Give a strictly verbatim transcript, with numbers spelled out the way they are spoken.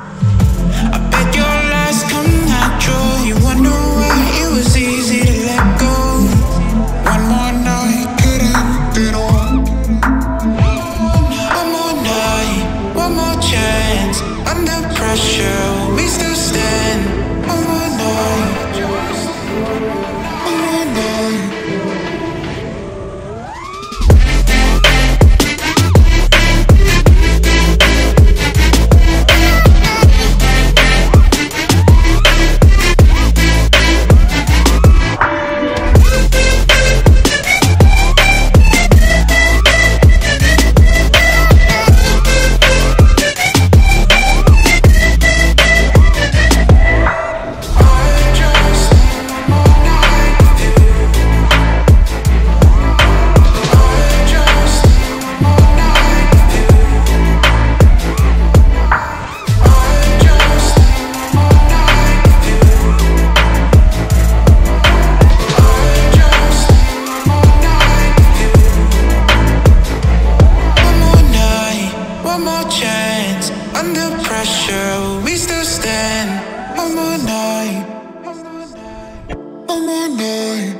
One more night, one more night.